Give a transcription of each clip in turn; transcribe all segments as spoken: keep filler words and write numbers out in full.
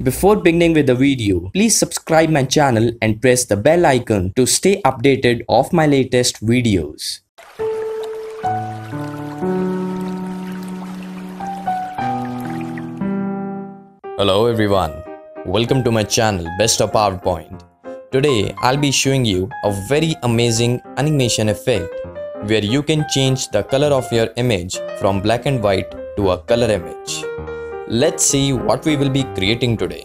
Before beginning with the video, please subscribe my channel and press the bell icon to stay updated of my latest videos. Hello everyone, welcome to my channel Best of PowerPoint. Today I'll be showing you a very amazing animation effect where you can change the color of your image from black and white to a color image. Let's see what we will be creating today.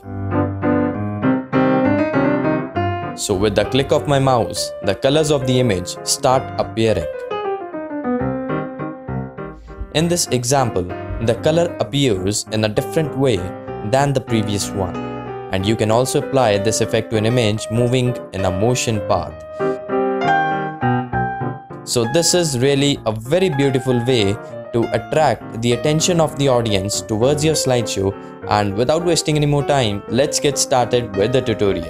So with the click of my mouse, the colors of the image start appearing. In this example, the color appears in a different way than the previous one. And you can also apply this effect to an image moving in a motion path. So this is really a very beautiful way to attract the attention of the audience towards your slideshow, and without wasting any more time, let's get started with the tutorial.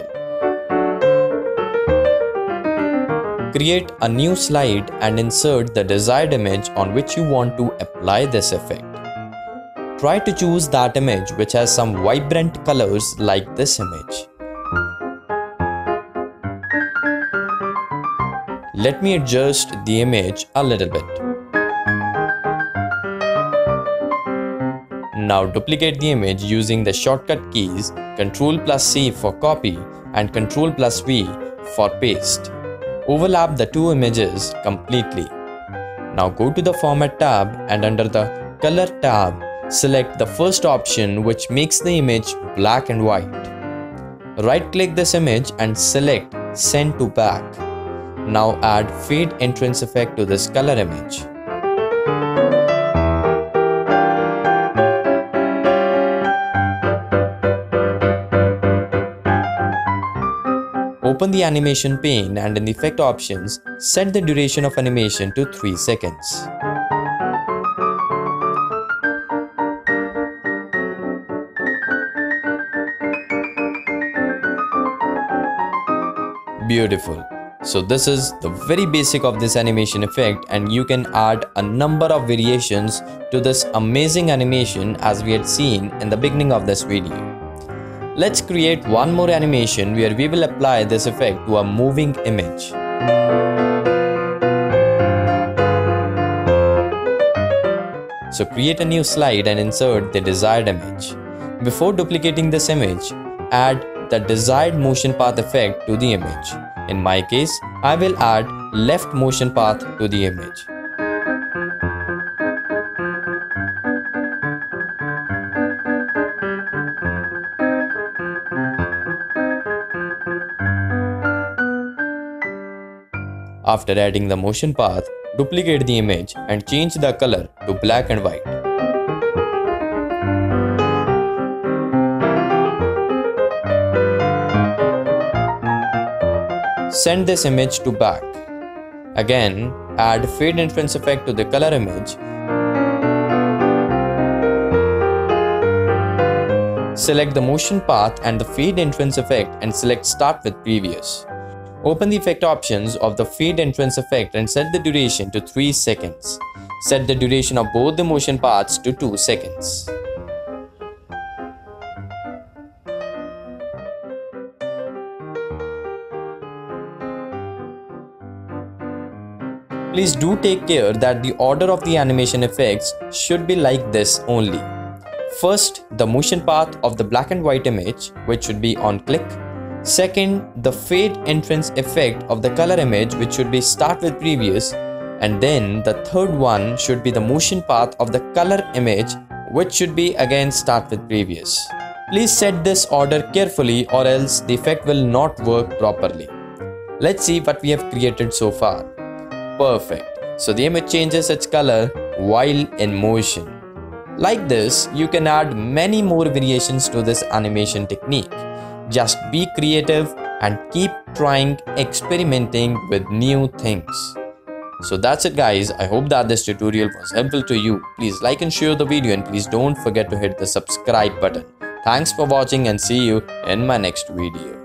Create a new slide and insert the desired image on which you want to apply this effect. Try to choose that image which has some vibrant colors like this image. Let me adjust the image a little bit. Now duplicate the image using the shortcut keys control plus C for copy and control plus V for paste. Overlap the two images completely. Now go to the Format tab and under the Color tab, select the first option which makes the image black and white. Right click this image and select Send to Back. Now add Fade Entrance effect to this color image. Open the animation pane and in the effect options, set the duration of animation to three seconds. Beautiful. So this is the very basic of this animation effect, and you can add a number of variations to this amazing animation as we had seen in the beginning of this video. Let's create one more animation where we will apply this effect to a moving image. So create a new slide and insert the desired image. Before duplicating this image, add the desired motion path effect to the image. In my case, I will add left motion path to the image. After adding the motion path, duplicate the image and change the color to black and white. Send this image to back. Again, add fade entrance effect to the color image. Select the motion path and the fade entrance effect and select Start with Previous. Open the effect options of the fade entrance effect and set the duration to three seconds. Set the duration of both the motion paths to two seconds. Please do take care that the order of the animation effects should be like this only. First, the motion path of the black and white image, which should be on click. Second, the fade entrance effect of the color image, which should be Start with Previous, and then the third one should be the motion path of the color image, which should be again Start with Previous. Please set this order carefully or else the effect will not work properly. Let's see what we have created so far. Perfect. So the image changes its color while in motion. Like this, you can add many more variations to this animation technique. Just be creative and keep trying, experimenting with new things. So that's it guys. I hope that this tutorial was helpful to you. Please like and share the video and please don't forget to hit the subscribe button. Thanks for watching and see you in my next video.